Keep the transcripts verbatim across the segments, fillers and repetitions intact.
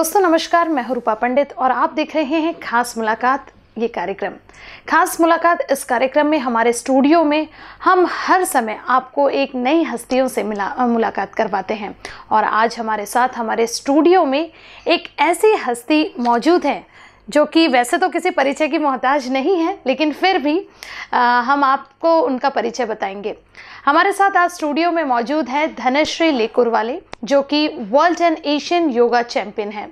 दोस्तों नमस्कार, मैं हूं रूपा पंडित और आप देख रहे हैं खास मुलाकात। ये कार्यक्रम खास मुलाकात, इस कार्यक्रम में हमारे स्टूडियो में हम हर समय आपको एक नई हस्तियों से मिला मुलाकात करवाते हैं और आज हमारे साथ हमारे स्टूडियो में एक ऐसी हस्ती मौजूद है जो कि वैसे तो किसी परिचय की मोहताज नहीं है, लेकिन फिर भी आ, हम आपको उनका परिचय बताएंगे। हमारे साथ आज स्टूडियो में मौजूद है धनश्री लेकुरवाले, जो कि world and Asian yoga champion हैं।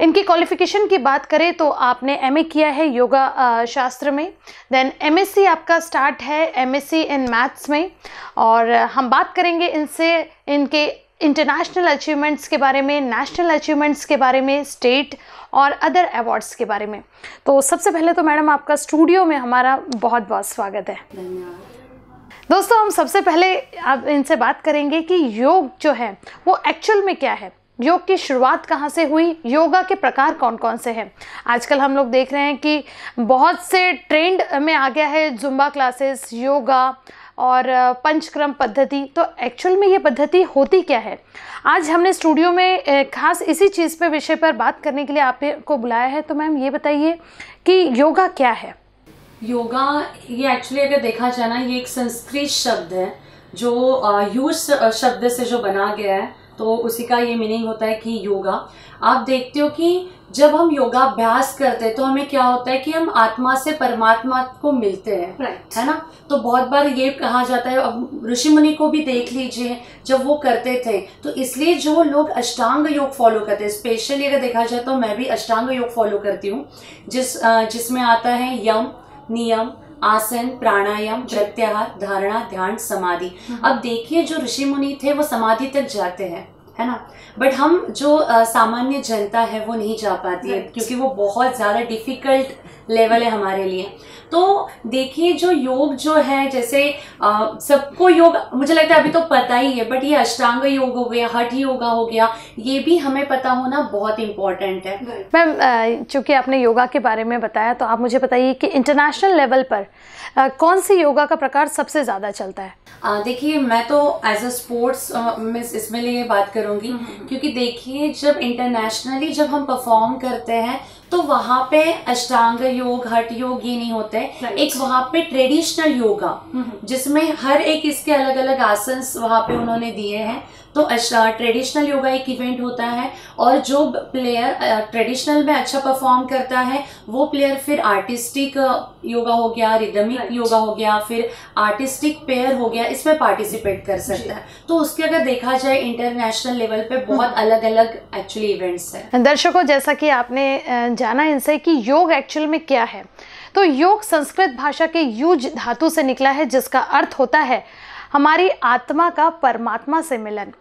इनकी क्वालिफिकेशन की बात करें तो आपने एमए किया है योगा आ, शास्त्र में, देन एमएससी आपका स्टार्ट है एमएससी इन मैथ्स में, और हम बात करेंगे इनसे इनके इंटरनेशनल अचीवमेंट्स के बारे में, नेशनल अचीवमेंट्स के बारे में, स्टेट और अदर अवार्ड्स के बारे में। तो सबसे पहले तो मैडम आपका स्टूडियो में हमारा बहुत बहुत स्वागत है। धन्यवाद। दोस्तों हम सबसे पहले आप इनसे बात करेंगे कि योग जो है वो एक्चुअल में क्या है, योग की शुरुआत कहाँ से हुई, योगा के प्रकार कौन कौन से हैं। आजकल हम लोग देख रहे हैं कि बहुत से ट्रेंड में आ गया है जुम्बा क्लासेस, योगा और पंचक्रम पद्धति, तो एक्चुअल में ये पद्धति होती क्या है। आज हमने स्टूडियो में खास इसी चीज़ पे विषय पर बात करने के लिए आपको बुलाया है, तो मैम ये बताइए कि योगा क्या है। योगा ये एक्चुअली अगर देखा जाए ना, ये एक संस्कृत शब्द है जो यूज शब्द से जो बना गया है, तो उसी का ये मीनिंग होता है कि योगा। आप देखते हो कि जब हम योगाभ्यास करते हैं तो हमें क्या होता है कि हम आत्मा से परमात्मा को मिलते हैं, right. है ना। तो बहुत बार ये कहा जाता है, अब ऋषि मुनि को भी देख लीजिए जब वो करते थे, तो इसलिए जो लोग अष्टांग योग फॉलो करते हैं, स्पेशली अगर देखा जाए तो मैं भी अष्टांग योग फॉलो करती हूँ, जिस जिसमें आता है यम, नियम, आसन, प्राणायाम, प्रत्याहार, धारणा, ध्यान, समाधि। अब देखिए जो ऋषि मुनि थे वो समाधि तक जाते हैं, है ना, बट हम जो आ, सामान्य जनता है वो नहीं जा पाती है, क्योंकि वो बहुत ज़्यादा डिफिकल्ट लेवल है हमारे लिए। तो देखिए जो योग जो है, जैसे सबको योग मुझे लगता है अभी तो पता ही है, बट ये अष्टांग योग हो गया, हठ योगा हो गया, ये भी हमें पता होना बहुत इम्पोर्टेंट है। मैम चूँकि आपने योगा के बारे में बताया, तो आप मुझे बताइए कि इंटरनेशनल लेवल पर आ, कौन सी योगा का प्रकार सबसे ज़्यादा चलता है। देखिए मैं तो एज अ स्पोर्ट्स में इसमें लिए बात करूँगी, क्योंकि देखिए जब इंटरनेशनली जब हम परफॉर्म करते हैं तो वहाँ पे अष्टांग योग, हठ योग ये नहीं होते, एक वहाँ पे ट्रेडिशनल योगा जिसमें हर एक इसके अलग अलग आसन वहाँ पे उन्होंने दिए हैं। तो ट्रेडिशनल योगा एक इवेंट होता है और जो प्लेयर ट्रेडिशनल में अच्छा परफॉर्म करता है वो प्लेयर फिर आर्टिस्टिक योगा हो गया, रिदमिक योगा हो गया, फिर आर्टिस्टिक पेयर हो गया, इसमें पार्टिसिपेट कर सकता है। तो उसके अगर देखा जाए इंटरनेशनल लेवल पे बहुत अलग अलग एक्चुअली इवेंट्स है। दर्शकों जैसा कि आपने जाना इनसे कि योग एक्चुअल में क्या है, तो योग संस्कृत भाषा के यूज धातु से निकला है, जिसका अर्थ होता है हमारी आत्मा का परमात्मा से मिलन,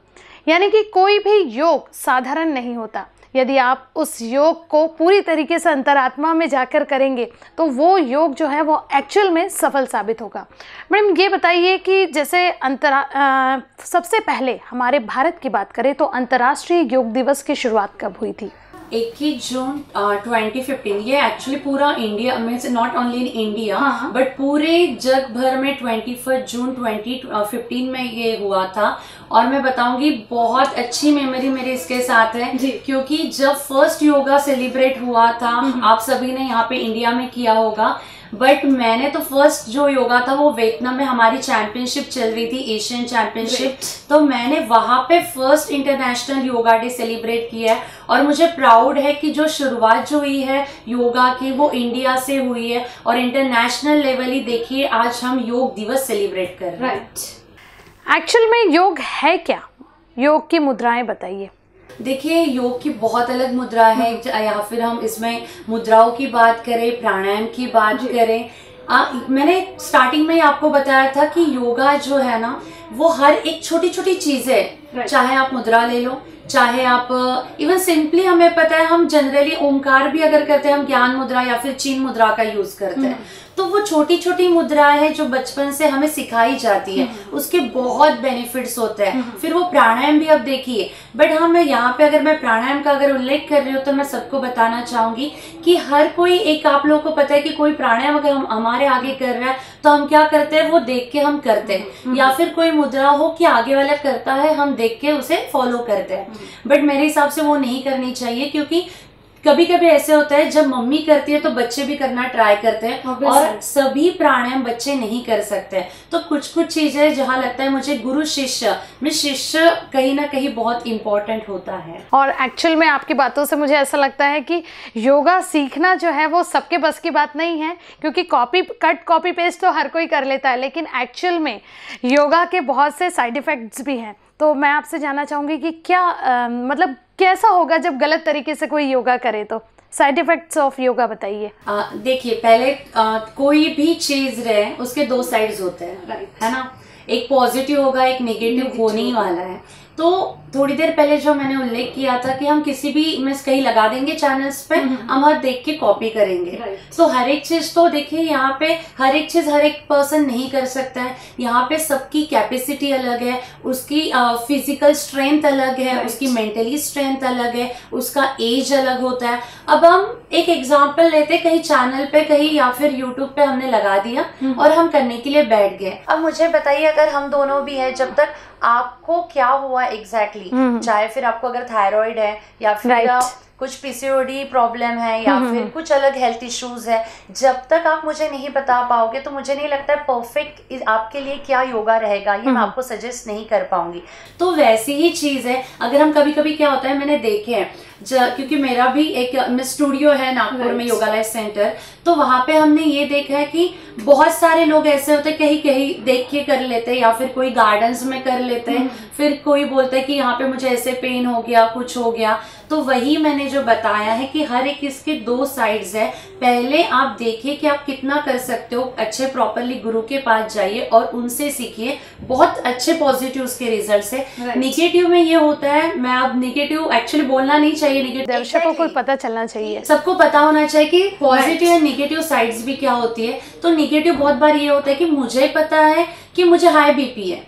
यानी कि कोई भी योग साधारण नहीं होता। यदि आप उस योग को पूरी तरीके से अंतरात्मा में जाकर करेंगे तो वो योग जो है वो एक्चुअल में सफल साबित होगा। मैडम ये बताइए कि जैसे अंतरा आ, सबसे पहले हमारे भारत की बात करें तो अंतर्राष्ट्रीय योग दिवस की शुरुआत कब हुई थी। इक्कीस जून ट्वेंटी फिफ्टीन। ये एक्चुअली पूरा India means not only in India but पूरे जग भर में twenty first June twenty fifteen में ये हुआ था। और मैं बताऊंगी बहुत अच्छी मेमोरी मेरे इसके साथ है, क्योंकि जब फर्स्ट योगा सेलिब्रेट हुआ था आप सभी ने यहाँ पे इंडिया में किया होगा, बट मैंने तो फर्स्ट जो योगा था वो वियतनाम में हमारी चैंपियनशिप चल रही थी, एशियन चैंपियनशिप, तो मैंने वहाँ पे first international yoga day celebrate किया है। और मुझे प्राउड है कि जो शुरुआत जो हुई है योगा की वो इंडिया से हुई है और इंटरनेशनल लेवल ही देखिए आज हम योग दिवस सेलिब्रेट कर रहे हैं। एक्चुअल में योग है क्या, योग की मुद्राएं बताइए। देखिए योग की बहुत अलग मुद्रा है, या फिर हम इसमें मुद्राओं की बात करें, प्राणायाम की बात करें। आ, मैंने स्टार्टिंग में ही आपको बताया था कि योगा जो है ना वो हर एक छोटी छोटी चीज़ें, चाहे आप मुद्रा ले लो, चाहे आप इवन सिंपली हमें पता है हम जनरली ओंकार भी अगर करते हैं हम ज्ञान मुद्रा या फिर चीन मुद्रा का यूज करते हैं, तो वो छोटी छोटी मुद्रा है जो बचपन से हमें सिखाई जाती है, उसके बहुत बेनिफिट्स होते हैं। फिर वो प्राणायाम भी आप देखिए, बट हाँ मैं यहाँ पे अगर मैं प्राणायाम का अगर उल्लेख कर रही हूँ तो मैं सबको बताना चाहूंगी कि हर कोई एक, आप लोगों को पता है कि कोई प्राणायाम अगर हम हमारे आगे कर रहा है तो हम क्या करते हैं वो देख के हम करते हैं, या फिर कोई मुद्रा हो कि आगे वाला करता है हम देख के उसे फॉलो करते हैं। बट मेरे हिसाब से वो नहीं करनी चाहिए, क्योंकि कभी कभी ऐसे होता है जब मम्मी करती है तो बच्चे भी करना ट्राई करते हैं और सभी प्राणायाम बच्चे नहीं कर सकते हैं। तो कुछ कुछ चीजें जहाँ लगता है मुझे गुरु शिष्य में शिष्य कहीं ना कहीं बहुत इंपॉर्टेंट होता है। और एक्चुअल में आपकी बातों से मुझे ऐसा लगता है कि योगा सीखना जो है वो सबके बस की बात नहीं है, क्योंकि कॉपी कट कॉपी पेस्ट तो हर कोई कर लेता है, लेकिन एक्चुअल में योगा के बहुत से साइड इफेक्ट्स भी हैं। तो मैं आपसे जानना चाहूँगी कि क्या आ, मतलब कैसा होगा जब गलत तरीके से कोई योगा करे, तो साइड इफेक्ट्स ऑफ योगा बताइए। देखिए पहले आ, कोई भी चीज़ रहे उसके दो साइड्स होते हैं, राइट है ना, एक पॉजिटिव होगा एक नेगेटिव होने ही वाला है। तो थोड़ी देर पहले जो मैंने उल्लेख किया था कि हम किसी भी में कहीं लगा देंगे चैनल्स पे, हम हर देख के कॉपी करेंगे। right. तो हर एक चीज तो देखिए यहाँ पे हर एक चीज हर एक पर्सन नहीं कर सकता है, यहाँ पे सबकी कैपेसिटी अलग है, उसकी फिजिकल स्ट्रेंथ अलग है, right. उसकी मेंटली स्ट्रेंथ अलग है, उसका एज अलग होता है। अब हम एक एग्जाम्पल लेते कहीं चैनल पे कहीं या फिर यूट्यूब पे हमने लगा दिया और हम करने के लिए बैठ गए। अब मुझे बताइए अगर हम दोनों भी है, जब तक आपको क्या हुआ एग्जैक्टली exactly. चाहे फिर आपको अगर थायराइड है या फिर right. कुछ पीसीओडी प्रॉब्लम है या फिर कुछ अलग हेल्थ इश्यूज है, जब तक आप मुझे नहीं बता पाओगे तो मुझे नहीं लगता है परफेक्ट आपके लिए क्या योगा रहेगा, ये मैं आपको सजेस्ट नहीं कर पाऊंगी। तो वैसी ही चीज है, अगर हम कभी कभी क्या होता है मैंने देखे हैं, क्योंकि मेरा भी एक स्टूडियो है नागपुर में योगालय सेंटर, तो वहां पे हमने ये देखा है कि बहुत सारे लोग ऐसे होते हैं कहीं कहीं देख के कर लेते हैं या फिर कोई गार्डन्स में कर लेते हैं, फिर कोई बोलता है कि यहाँ पे मुझे ऐसे पेन हो गया कुछ हो गया। तो वही मैंने जो बताया है कि हर एक इसके दो साइड्स है, पहले आप देखिए कि आप कितना कर सकते हो, अच्छे प्रॉपरली गुरु के पास जाइए और उनसे सीखिए, बहुत अच्छे पॉजिटिव उसके रिजल्ट है। निगेटिव में ये होता है, मैं अब निगेटिव एक्चुअली बोलना नहीं चाहिए, निगेटिव दर्शकों को पता चलना चाहिए, सबको पता होना चाहिए कि पॉजिटिव एंड निगेटिव साइड्स भी क्या होती है। तो निगेटिव बहुत बार ये होता है कि मुझे पता है कि मुझे हाई बीपी है,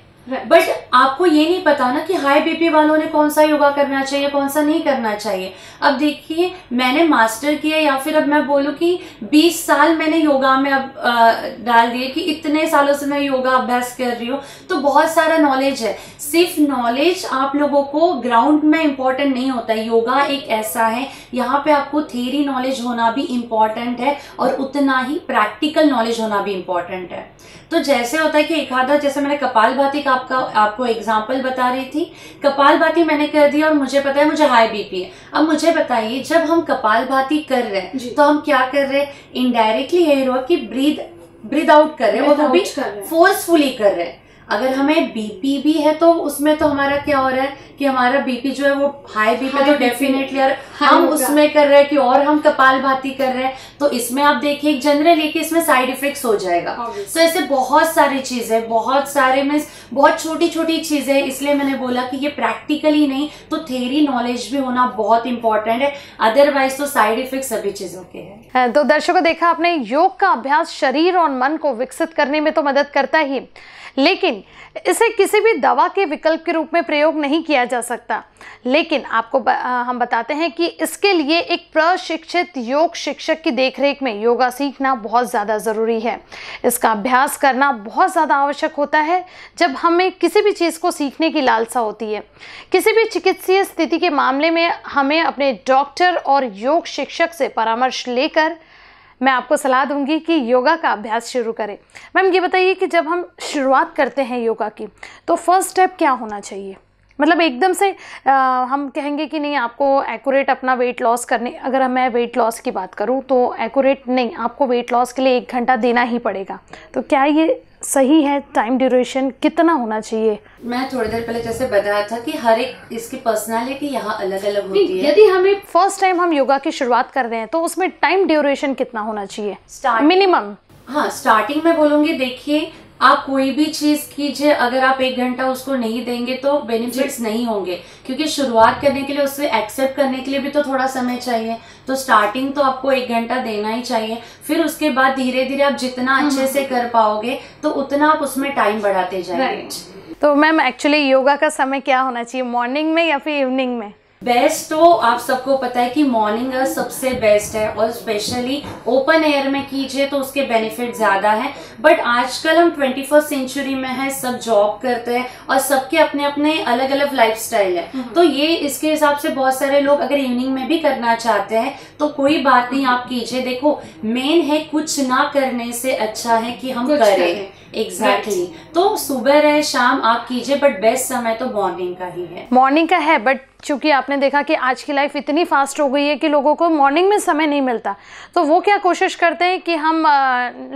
बट आपको ये नहीं पता ना कि हाई बीपी वालों ने कौन सा योगा करना चाहिए कौन सा नहीं करना चाहिए। अब देखिए मैंने मास्टर किया या फिर अब मैं बोलूँ कि बीस साल मैंने योगा में अब आ, डाल दिए कि इतने सालों से मैं योगा अभ्यास कर रही हूँ, तो बहुत सारा नॉलेज है। सिर्फ नॉलेज आप लोगों को ग्राउंड में इम्पॉर्टेंट नहीं होता है, योगा एक ऐसा है यहाँ पे आपको थ्योरी नॉलेज होना भी इम्पॉर्टेंट है और उतना ही प्रैक्टिकल नॉलेज होना भी इम्पॉर्टेंट है। तो जैसे होता है कि एक आधा, जैसे मैंने कपालभाति का आपका आपको एग्जाम्पल बता रही थी, कपालभाति मैंने कर दी और मुझे पता है मुझे हाई बीपी है। अब मुझे बताइए जब हम कपालभाति कर रहे हैं तो हम क्या कर रहे हैं, इनडायरेक्टली ये हो कि ब्रीद ब्रीद आउट कर रहे हैं, वो भी फोर्सफुली कर रहे हैं। अगर हमें बीपी भी है तो उसमें तो हमारा क्या हो रहा है कि हमारा बीपी जो है वो हाई बीपी तो डेफिनेटली हम उसमें कर रहे हैं कि और हम कपालभाति कर रहे हैं, तो इसमें आप देखिए जनरली कि इसमें साइड इफेक्ट्स हो जाएगा। तो ऐसे बहुत सारी चीजें, बहुत सारे मीन्स बहुत छोटी छोटी चीजें, इसलिए मैंने बोला कि ये प्रैक्टिकली नहीं तो थ्योरी नॉलेज भी होना बहुत इंपॉर्टेंट है, अदरवाइज तो साइड इफेक्ट सभी चीजों के हैं। तो दर्शकों देखा आपने, योग का अभ्यास शरीर और मन को विकसित करने में तो मदद करता ही, लेकिन इसे किसी भी दवा के विकल्प के रूप में प्रयोग नहीं किया जा सकता। लेकिन आपको ब, आ, हम बताते हैं कि इसके लिए एक प्रशिक्षित योग शिक्षक की देखरेख में योगा सीखना बहुत ज़्यादा ज़रूरी है। इसका अभ्यास करना बहुत ज़्यादा आवश्यक होता है जब हमें किसी भी चीज़ को सीखने की लालसा होती है। किसी भी चिकित्सीय स्थिति के मामले में हमें अपने डॉक्टर और योग शिक्षक से परामर्श लेकर मैं आपको सलाह दूंगी कि योगा का अभ्यास शुरू करें। मैम ये बताइए कि जब हम शुरुआत करते हैं योगा की तो फर्स्ट स्टेप क्या होना चाहिए, मतलब एकदम से आ, हम कहेंगे कि नहीं आपको एक्यूरेट अपना वेट लॉस करने, अगर मैं वेट लॉस की बात करूं तो एक्यूरेट नहीं, आपको वेट लॉस के लिए एक घंटा देना ही पड़ेगा, तो क्या ये सही है? टाइम ड्यूरेशन कितना होना चाहिए? मैं थोड़ी देर पहले जैसे बताया था कि हर एक इसकी पर्सनालिटी यहाँ अलग अलग होती है। यदि हमें फर्स्ट टाइम हम योगा की शुरुआत कर रहे हैं तो उसमें टाइम ड्यूरेशन कितना होना चाहिए मिनिमम? हाँ, स्टार्टिंग में बोलूँगी देखिए आप कोई भी चीज कीजिए अगर आप एक घंटा उसको नहीं देंगे तो बेनिफिट्स नहीं होंगे, क्योंकि शुरुआत करने के लिए उसे एक्सेप्ट करने के लिए भी तो थोड़ा समय चाहिए। तो स्टार्टिंग तो आपको एक घंटा देना ही चाहिए, फिर उसके बाद धीरे धीरे आप जितना अच्छे से कर पाओगे तो उतना आप उसमें टाइम बढ़ाते जाएंगे। तो मैम एक्चुअली योगा का समय क्या होना चाहिए, मॉर्निंग में या फिर इवनिंग में? बेस्ट तो आप सबको पता है कि मॉर्निंग सबसे बेस्ट है और स्पेशली ओपन एयर में कीजिए तो उसके बेनिफिट ज़्यादा है। बट आजकल हम ट्वेंटी फर्स्ट सेंचुरी में है, सब जॉब करते हैं और सबके अपने अपने अलग अलग लाइफस्टाइल है, तो ये इसके हिसाब से बहुत सारे लोग अगर इवनिंग में भी करना चाहते हैं तो कोई बात नहीं, आप कीजिए। देखो मेन है कुछ ना करने से अच्छा है कि हम करें। Exactly exactly. तो सुबह रहे शाम आप कीजिए, बट बेस्ट समय तो मॉर्निंग का ही है। मॉर्निंग का है, बट चूंकि आपने देखा कि आज की लाइफ इतनी फास्ट हो गई है कि लोगों को मॉर्निंग में समय नहीं मिलता, तो वो क्या कोशिश करते हैं कि हम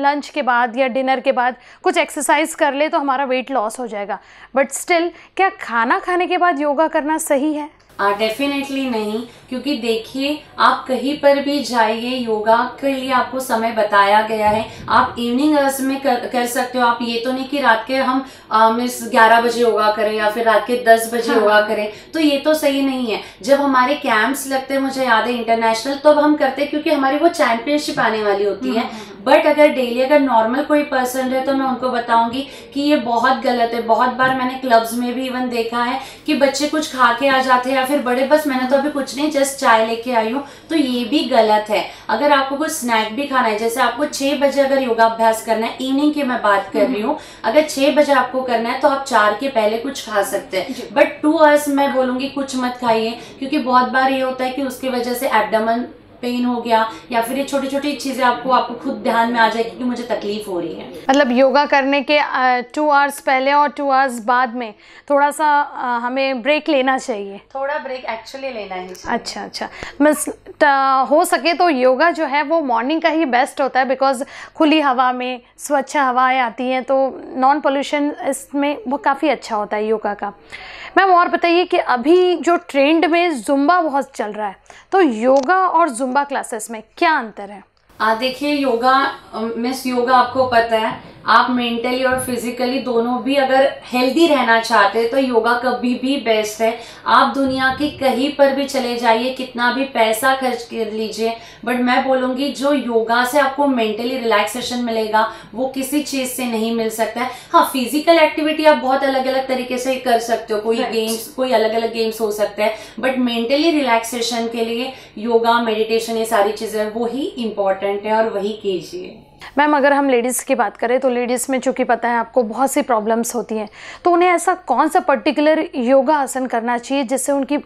लंच के बाद या डिनर के बाद कुछ एक्सरसाइज कर ले तो हमारा वेट लॉस हो जाएगा। बट स्टिल क्या खाना खाने के बाद योगा करना सही है? डेफिनेटली नहीं, क्योंकि देखिए आप कहीं पर भी जाइए, योगा के लिए आपको समय बताया गया है, आप इवनिंग आवर्स में कर, कर सकते हो। आप ये तो नहीं कि रात के हम मिस ग्यारह बजे योगा करें या फिर रात के दस बजे हाँ। योगा करें, तो ये तो सही नहीं है। जब हमारे कैंप्स लगते हैं, मुझे याद है इंटरनेशनल, तब तो हम करते हैं क्योंकि हमारी वो चैंपियनशिप आने वाली होती है। बट अगर डेली अगर नॉर्मल कोई पर्सन है तो मैं उनको बताऊंगी कि ये बहुत गलत है। बहुत बार मैंने क्लब्स में भी इवन देखा है कि बच्चे कुछ खा के आ जाते हैं या फिर बड़े, बस मैंने तो अभी कुछ नहीं, जस्ट चाय लेके आई हूँ, तो ये भी गलत है। अगर आपको कुछ स्नैक भी खाना है, जैसे आपको छह बजे अगर योगाभ्यास करना है, इवनिंग की मैं बात कर रही हूँ, अगर छह बजे आपको करना है तो आप चार के पहले कुछ खा सकते हैं। बट टू आवर्स मैं बोलूँगी कुछ मत खाइए, क्योंकि बहुत बार ये होता है कि उसकी वजह से एब्डोमेन पेन हो गया या फिर ये छोटी छोटी चीजें आपको आपको खुद ध्यान में आ जाएगी कि मुझे तकलीफ हो रही है। मतलब योगा करने के टू आवर्स पहले और टू आवर्स बाद में थोड़ा सा हमें ब्रेक लेना चाहिए, थोड़ा ब्रेक एक्चुअली लेना ही चाहिए। अच्छा अच्छा, मींस हो सके तो योगा जो है वो मॉर्निंग का ही बेस्ट होता है, बिकॉज खुली हवा में स्वच्छ हवाएं आती हैं, तो नॉन पोल्यूशन इसमें वो काफ़ी अच्छा होता है योगा का। मैम और बताइए कि अभी जो ट्रेंड में जुम्बा बहुत चल रहा है, तो योगा और जुम्बा क्लासेस में क्या अंतर है? आ देखिए, योगा मिस योगा आपको पता है, आप मेंटली और फिजिकली दोनों भी अगर हेल्दी रहना चाहते हैं तो योगा कभी भी बेस्ट है। आप दुनिया के कहीं पर भी चले जाइए, कितना भी पैसा खर्च कर लीजिए, बट मैं बोलूँगी जो योगा से आपको मेंटली रिलैक्सेशन मिलेगा वो किसी चीज़ से नहीं मिल सकता है। हाँ, फिजिकल एक्टिविटी आप बहुत अलग अलग तरीके से कर सकते हो, कोई right. गेम्स, कोई अलग अलग गेम्स हो सकते हैं, बट मेंटली रिलैक्सेशन के लिए योगा, मेडिटेशन, ये सारी चीज़ें वही इम्पॉर्टेंट है और वही कीजिए। मैम अगर हम लेडीज़ की बात करें तो लेडीज़ में चूँकि पता है आपको बहुत सी प्रॉब्लम्स होती हैं, तो उन्हें ऐसा कौन सा पर्टिकुलर योगा आसन करना चाहिए जिससे उनकी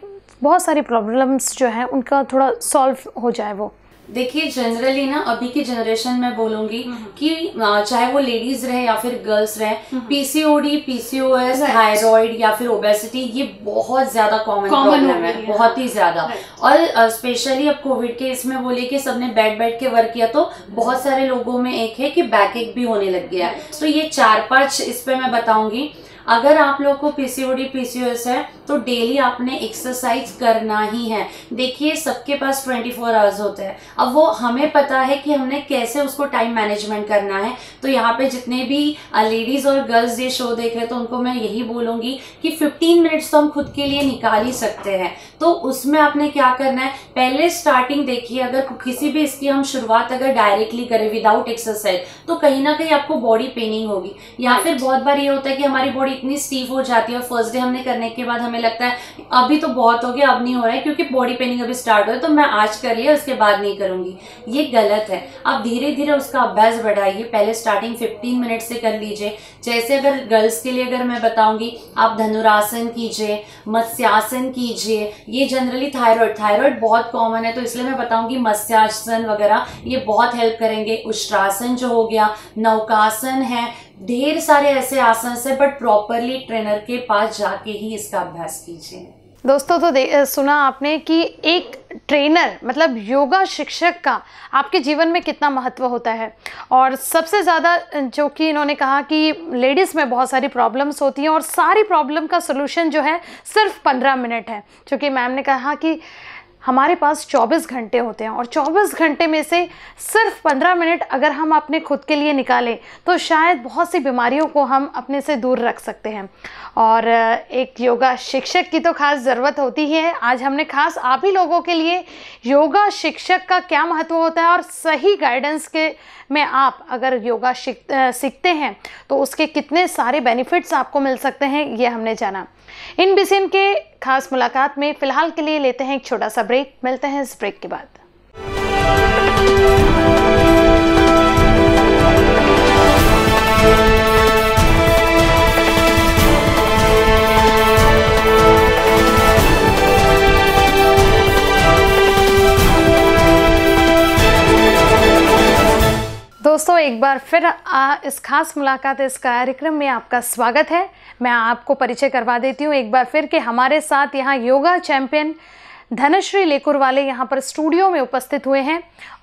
बहुत सारी प्रॉब्लम्स जो हैं उनका थोड़ा सॉल्व हो जाए? वो देखिए जनरली ना अभी की जनरेशन में बोलूंगी कि चाहे वो लेडीज रहे या फिर गर्ल्स रहे, पीसीओडी, पीसीओएस, थायराइड या फिर ओबेसिटी, ये बहुत ज्यादा कॉमन प्रॉब्लम है, बहुत ही ज्यादा। और स्पेशली अब कोविड के इसमें बोलिए कि सबने बैठ बैठ के वर्क किया, तो बहुत सारे लोगों में एक है कि बैक एक भी होने लग गया है। तो ये चार पांच इस पर मैं बताऊंगी। अगर आप लोग को पीसीओडी, पीसीओएस है तो डेली आपने एक्सरसाइज करना ही है। देखिए सबके पास चौबीस आवर्स होते हैं, अब वो हमें पता है कि हमने कैसे उसको टाइम मैनेजमेंट करना है। तो यहाँ पे जितने भी लेडीज़ और गर्ल्स ये शो देख रहे हैं तो उनको मैं यही बोलूँगी कि पंद्रह मिनट्स तो हम खुद के लिए निकाल ही सकते हैं। तो उसमें आपने क्या करना है, पहले स्टार्टिंग देखिए, अगर किसी भी इसकी हम शुरुआत अगर डायरेक्टली करें विदाउट एक्सरसाइज तो कहीं ना कहीं आपको बॉडी पेनिंग होगी, या फिर बहुत बार ये होता है कि हमारी बॉडी इतनी स्टीफ हो जाती है और फर्स्ट डे हमने करने के बाद हमें लगता है अभी तो बहुत हो गया, अब नहीं हो रहा है क्योंकि बॉडी पेनिंग अभी स्टार्ट हो है, तो मैं आज कर लिया उसके बाद नहीं करूंगी, ये गलत है। आप धीरे धीरे उसका अभ्यास बढ़ाइए, पहले स्टार्टिंग पंद्रह मिनट से कर लीजिए। जैसे अगर गर्ल्स के लिए अगर मैं बताऊंगी, आप धनुरासन कीजिए, मत्स्यासन कीजिए, ये जनरली थायराइड थायराइड बहुत कॉमन है तो इसलिए मैं बताऊंगी मत्स्यासन वगैरह ये बहुत हेल्प करेंगे। उष्ट्रासन जो हो गया, नौकासन है, ढेर सारे ऐसे आसन से, बट प्रॉपरली ट्रेनर के पास जाके ही इसका अभ्यास कीजिए। दोस्तों तो दे, सुना आपने कि एक ट्रेनर मतलब योगा शिक्षक का आपके जीवन में कितना महत्व होता है, और सबसे ज़्यादा जो कि इन्होंने कहा कि लेडीज़ में बहुत सारी प्रॉब्लम्स होती हैं और सारी प्रॉब्लम का सोल्यूशन जो है सिर्फ पंद्रह मिनट है। चूँकि मैम ने कहा कि हमारे पास चौबीस घंटे होते हैं और चौबीस घंटे में से सिर्फ पंद्रह मिनट अगर हम अपने खुद के लिए निकालें तो शायद बहुत सी बीमारियों को हम अपने से दूर रख सकते हैं। और एक योगा शिक्षक की तो खास ज़रूरत होती है। आज हमने खास आप ही लोगों के लिए योगा शिक्षक का क्या महत्व होता है और सही गाइडेंस के में आप अगर योगा सीखते हैं तो उसके कितने सारे बेनिफिट्स आपको मिल सकते हैं ये हमने जाना। I N B C N के खास मुलाकात में फिलहाल के लिए लेते हैं एक छोटा सा ब्रेक, मिलते हैं इस ब्रेक के बाद। दोस्तों एक बार फिर आ, इस खास मुलाकात इस कार्यक्रम में आपका स्वागत है। मैं आपको परिचय करवा देती हूँ एक बार फिर कि हमारे साथ यहाँ योगा चैंपियन धनश्री लेकुरवाले यहाँ पर स्टूडियो में उपस्थित हुए हैं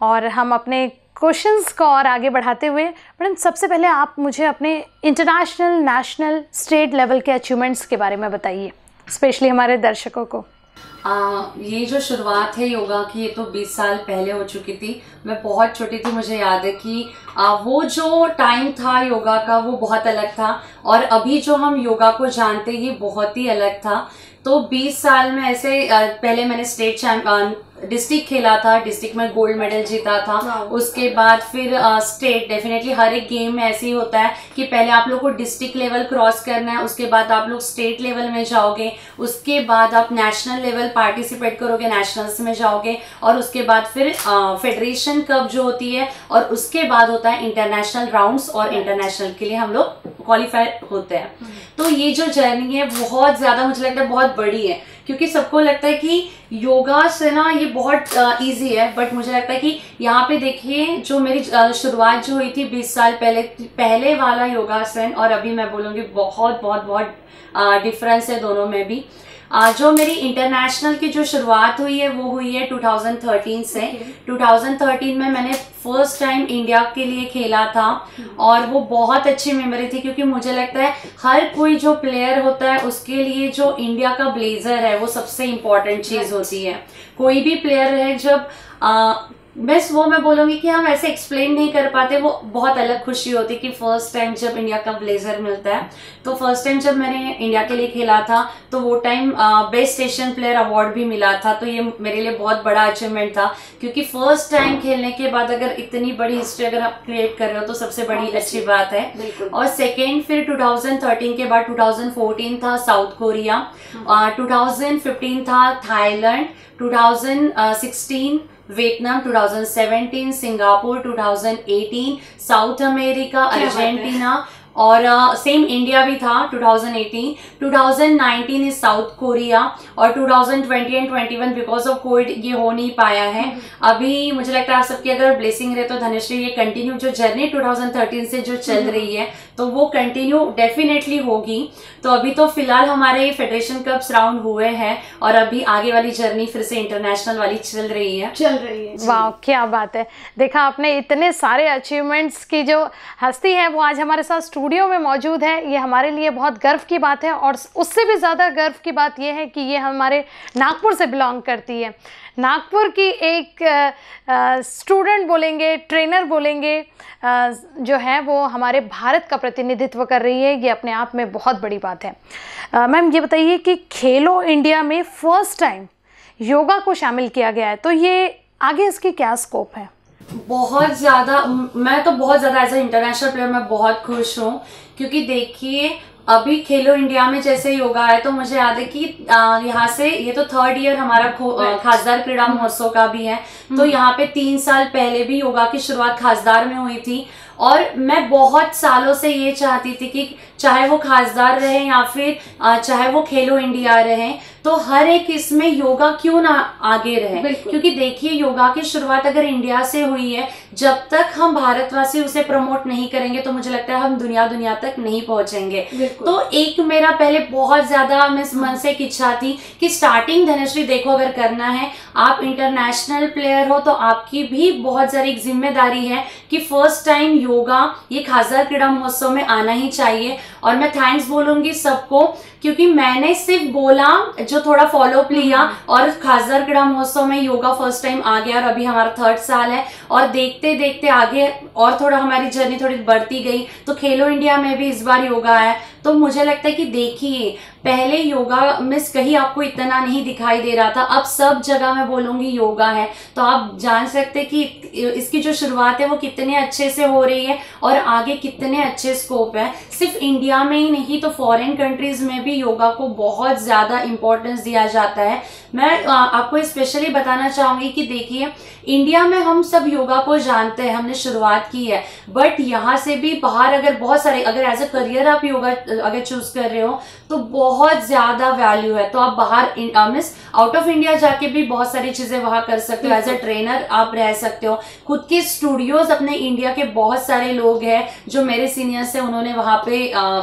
और हम अपने क्वेश्चंस को और आगे बढ़ाते हुए मैडम सबसे पहले आप मुझे अपने इंटरनेशनल, नेशनल, स्टेट लेवल के अचीवमेंट्स के बारे में बताइए, स्पेशली हमारे दर्शकों को। आ, ये जो शुरुआत है योगा की ये तो बीस साल पहले हो चुकी थी। मैं बहुत छोटी थी, मुझे याद है कि आ, वो जो टाइम था योगा का वो बहुत अलग था और अभी जो हम योगा को जानते ये बहुत ही अलग था। तो बीस साल में ऐसे आ, पहले मैंने स्टेट चैंपियन डिस्ट्रिक्ट खेला था, डिस्ट्रिक्ट में गोल्ड मेडल जीता था। उसके बाद फिर आ, स्टेट, डेफिनेटली हर एक गेम में ऐसे ही होता है कि पहले आप लोग को डिस्ट्रिक्ट लेवल क्रॉस करना है, उसके बाद आप लोग स्टेट लेवल में जाओगे, उसके बाद आप नेशनल लेवल पार्टिसिपेट करोगे, नेशनल्स में जाओगे और उसके बाद फिर फेडरेशन कप जो होती है और उसके बाद होता है इंटरनेशनल राउंड्स और इंटरनेशनल के लिए हम लोग क्वालिफाई होते हैं। तो ये जो जर्नी है बहुत ज़्यादा मुझे लगता है बहुत बड़ी है क्योंकि सबको लगता है कि योगा से ना ये बहुत इजी है, बट मुझे लगता है कि यहाँ पे देखिए जो मेरी शुरुआत जो हुई थी बीस साल पहले पहले वाला योगासन और अभी मैं बोलूँगी बहुत बहुत बहुत डिफरेंस है दोनों में भी। जो मेरी इंटरनेशनल की जो शुरुआत हुई है वो हुई है दो हज़ार तेरह से। दो हज़ार तेरह में मैंने फर्स्ट टाइम इंडिया के लिए खेला था और वो बहुत अच्छी मेमोरी थी क्योंकि मुझे लगता है हर कोई जो प्लेयर होता है उसके लिए जो इंडिया का ब्लेजर है वो सबसे इम्पोर्टेंट चीज़ होती है। कोई भी प्लेयर है जब आ, बस वो मैं बोलूँगी कि हम ऐसे एक्सप्लेन नहीं कर पाते, वो बहुत अलग खुशी होती कि फर्स्ट टाइम जब इंडिया का ब्लेजर मिलता है। तो फर्स्ट टाइम जब मैंने इंडिया के लिए खेला था तो वो time best Asian player award भी मिला था। तो ये मेरे लिए बहुत बड़ा अचीवमेंट था क्योंकि फर्स्ट टाइम खेलने के बाद अगर इतनी बड़ी हिस्ट्री अगर आप क्रिएट कर रहे हो तो सबसे बड़ी अच्छी बात है। और सेकेंड फिर टू थाउजेंड थर्टीन के बाद टू थाउजेंड फोर्टीन था South Korea, two thousand fifteen था Thailand, two thousand sixteen Vietnam, दो हज़ार सत्रह सिंगापुर, दो हज़ार अठारह साउथ अमेरिका, अर्जेंटीना और सेम uh, इंडिया भी था दो हज़ार अठारह, दो हज़ार उन्नीस इज साउथ कोरिया और दो हज़ार बीस एंड इक्कीस बिकॉज ऑफ कोविड ये हो नहीं पाया है। अभी मुझे लगता है आप सबकी अगर ब्लेसिंग रहे तो धनश्री ये कंटिन्यू जो जर्नी दो हज़ार तेरह से जो चल रही है तो वो कंटिन्यू डेफिनेटली होगी। तो अभी तो फिलहाल हमारे फेडरेशन कप्स राउंड हुए हैं और अभी आगे वाली जर्नी फिर से इंटरनेशनल वाली चल रही है चल रही है वाह क्या बात है। देखा आपने इतने सारे अचीवमेंट्स की जो हस्ती है वो आज हमारे साथ स्टूडियो में मौजूद है, ये हमारे लिए बहुत गर्व की बात है और उससे भी ज़्यादा गर्व की बात यह है कि ये हमारे नागपुर से बिलोंग करती है। नागपुर की एक स्टूडेंट बोलेंगे, ट्रेनर बोलेंगे, आ, जो है वो हमारे भारत का प्रतिनिधित्व कर रही है, ये अपने आप में बहुत बड़ी बात है। मैम ये बताइए कि खेलो इंडिया में फर्स्ट टाइम योगा को शामिल किया गया है तो ये आगे इसकी क्या स्कोप है? बहुत ज़्यादा, मैं तो बहुत ज़्यादा एज ए इंटरनेशनल प्लेयर मैं बहुत खुश हूँ क्योंकि देखिए अभी खेलो इंडिया में जैसे योगा है तो मुझे याद है कि यहाँ से ये तो थर्ड ईयर हमारा खासदार क्रीड़ा महोत्सव का भी है। तो यहाँ पे तीन साल पहले भी योगा की शुरुआत खासदार में हुई थी और मैं बहुत सालों से ये चाहती थी कि चाहे वो खासदार रहे या फिर चाहे वो खेलो इंडिया रहे तो हर एक इसमें योगा क्यों ना आगे रहे क्योंकि देखिए योगा की शुरुआत अगर इंडिया से हुई है, जब तक हम भारतवासी उसे प्रमोट नहीं करेंगे तो मुझे लगता है हम दुनिया दुनिया तक नहीं पहुंचेंगे। तो एक मेरा पहले बहुत ज्यादा मैं मन से एक इच्छा थी कि स्टार्टिंग धनश्री देखो अगर करना है आप इंटरनेशनल प्लेयर हो तो आपकी भी बहुत सारी एक जिम्मेदारी है कि फर्स्ट टाइम योगा ये खासदार क्रीड़ा महोत्सव में आना ही चाहिए। और मैं थैंक्स बोलूंगी सबको क्योंकि मैंने सिर्फ बोला जो थोड़ा फॉलोअप लिया और खासदार क्रीड़ा महोत्सव में योगा फर्स्ट टाइम आ गया और अभी हमारा थर्ड साल है और देखते देखते आगे और थोड़ा हमारी जर्नी थोड़ी बढ़ती गई। तो खेलो इंडिया में भी इस बार योगा है तो मुझे लगता है कि देखिए पहले योगा मिस कहीं आपको इतना नहीं दिखाई दे रहा था, अब सब जगह मैं बोलूँगी योगा है, तो आप जान सकते हैं कि इसकी जो शुरुआत है वो कितने अच्छे से हो रही है और आगे कितने अच्छे स्कोप है। सिर्फ इंडिया में ही नहीं तो फॉरेन कंट्रीज़ में भी योगा को बहुत ज़्यादा इम्पोर्टेंस दिया जाता है। मैं आपको स्पेशली बताना चाहूँगी कि देखिए इंडिया में हम सब योगा को जानते हैं, हमने शुरुआत की है, बट यहाँ से भी बाहर अगर बहुत सारे अगर एज अ करियर आप योगा अगर चूज कर रहे हो तो बहुत ज़्यादा वैल्यू है। तो आप बाहर मीन्स आउट ऑफ इंडिया जाके भी बहुत सारी चीज़ें वहाँ कर सकते हो, एज अ ट्रेनर आप रह सकते हो, खुद के स्टूडियोज अपने इंडिया के बहुत सारे लोग हैं जो मेरे सीनियर्स हैं उन्होंने वहाँ पे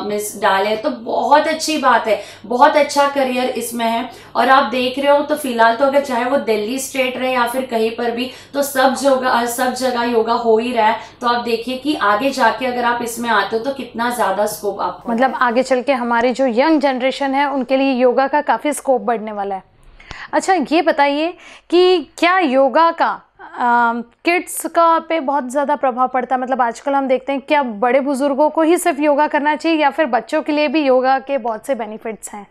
मिस डाले, तो बहुत अच्छी बात है, बहुत अच्छा करियर इसमें है। और आप देख रहे हो तो फिलहाल तो अगर चाहे वो दिल्ली स्टेट रहे या फिर कहीं पर भी तो सब जगह सब जगह योगा हो ही रहा है। तो आप देखिए कि आगे जाके अगर आप इसमें आते हो तो कितना ज़्यादा स्कोप आपको, मतलब आगे चल के हमारे जो यंग जनरेशन है उनके लिए योगा का काफ़ी स्कोप बढ़ने वाला है। अच्छा ये बताइए कि क्या योगा का किड्स uh, का पे बहुत ज़्यादा प्रभाव पड़ता है, मतलब आजकल हम देखते हैं क्या बड़े बुजुर्गों को ही सिर्फ योगा करना चाहिए या फिर बच्चों के लिए भी योगा के बहुत से बेनिफिट्स हैं?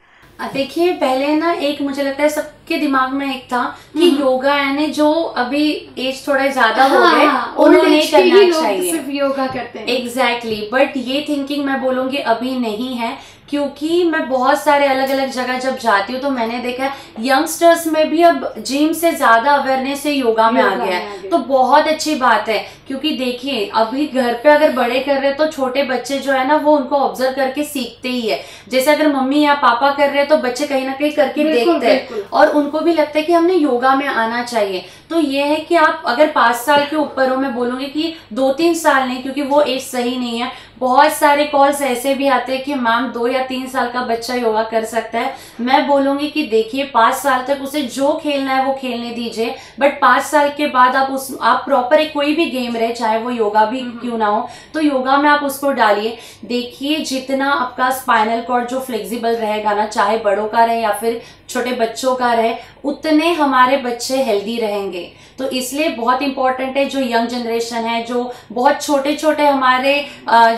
देखिए पहले ना एक मुझे लगता है सबके दिमाग में एक था कि योगा यानी जो अभी एज थोड़ा ज्यादा हो गए उन्होंने करना चाहिए, सिर्फ योगा करते हैं। एग्जैक्टली, बट ये थिंकिंग मैं बोलूँगी अभी नहीं है, क्योंकि मैं बहुत सारे अलग अलग जगह जब जाती हूँ तो मैंने देखा है यंगस्टर्स में भी अब जिम से ज़्यादा अवेयरनेस से योगा में आ गया है, तो बहुत अच्छी बात है। क्योंकि देखिए अभी घर पे अगर बड़े कर रहे तो छोटे बच्चे जो है ना वो उनको ऑब्जर्व करके सीखते ही है, जैसे अगर मम्मी या पापा कर रहे हैं तो बच्चे कहीं ना कहीं करके देखते हैं और उनको भी लगता है कि हमने योगा में आना चाहिए। तो ये है कि आप अगर पाँच साल के ऊपर हो, मैं बोलूँगी कि दो तीन साल नहीं, क्योंकि वो एज सही नहीं है। बहुत सारे कॉल्स ऐसे भी आते हैं कि मैम दो या तीन साल का बच्चा योगा कर सकता है। मैं बोलूँगी कि देखिए पाँच साल तक उसे जो खेलना है वो खेलने दीजिए, बट पाँच साल के बाद आप उस आप प्रॉपर एक कोई भी गेम रहे चाहे वो योगा भी क्यों ना हो तो योगा में आप उसको डालिए। देखिए जितना आपका स्पाइनल कॉर्ड जो फ्लेक्सिबल रहेगा ना, चाहे बड़ों का रहे या फिर छोटे बच्चों का रहे, उतने हमारे बच्चे हेल्दी रहेंगे। तो इसलिए बहुत इंपॉर्टेंट है जो यंग जनरेशन है, जो बहुत छोटे छोटे हमारे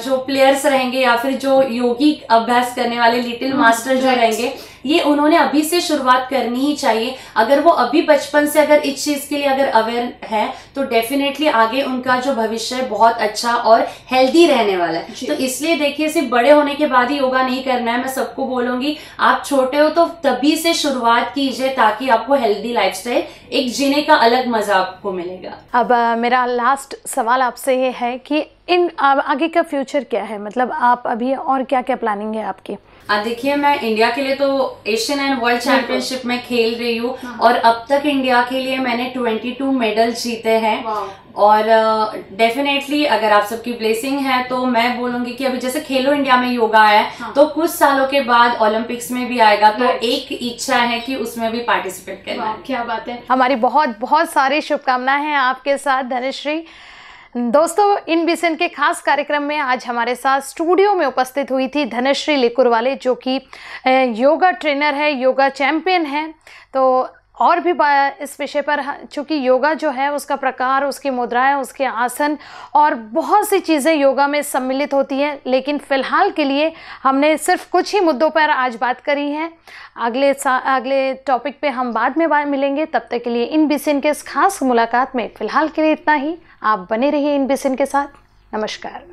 जो प्लेयर्स रहेंगे या फिर जो योगी अभ्यास करने वाले लिटिल मास्टर जो रहेंगे, ये उन्होंने अभी से शुरुआत करनी ही चाहिए। अगर वो अभी बचपन से अगर इस चीज़ के लिए अगर अवेयर है तो डेफिनेटली आगे उनका जो भविष्य है बहुत अच्छा और हेल्दी रहने वाला है। तो इसलिए देखिए सिर्फ बड़े होने के बाद ही योगा नहीं करना है, मैं सबको बोलूँगी आप छोटे हो तो तभी से शुरुआत कीजिए ताकि आपको हेल्दी लाइफस्टाइल एक जीने का अलग मज़ा आपको मिलेगा। अब आ, मेरा लास्ट सवाल आपसे ये है कि इन आगे का फ्यूचर क्या है, मतलब आप अभी और क्या क्या प्लानिंग है आपकी? देखिए मैं इंडिया के लिए तो एशियन एंड वर्ल्ड चैंपियनशिप में खेल रही हूँ और अब तक इंडिया के लिए मैंने बाईस मेडल जीते हैं और डेफिनेटली uh, अगर आप सबकी ब्लेसिंग है तो मैं बोलूँगी कि अभी जैसे खेलो इंडिया में योगा है हाँ। तो कुछ सालों के बाद ओलंपिक्स में भी आएगा, तो एक इच्छा है कि उसमें भी पार्टिसिपेट करना है। क्या बात है, हमारी बहुत बहुत सारी शुभकामनाएं हैं आपके साथ धनश्री। दोस्तों I N B C N के खास कार्यक्रम में आज हमारे साथ स्टूडियो में उपस्थित हुई थी धनश्री लेकुरवाले, जो कि योगा ट्रेनर है, योगा चैम्पियन है। तो और भी इस विषय पर, चूँकि योगा जो है उसका प्रकार, उसकी मुद्राएं, उसके आसन और बहुत सी चीज़ें योगा में सम्मिलित होती हैं, लेकिन फ़िलहाल के लिए हमने सिर्फ कुछ ही मुद्दों पर आज बात करी है। अगले अगले टॉपिक पे हम बाद में मिलेंगे, तब तक के लिए I N B C N के इस खास मुलाकात में फ़िलहाल के लिए इतना ही। आप बने रहिए I N B C N के साथ। नमस्कार।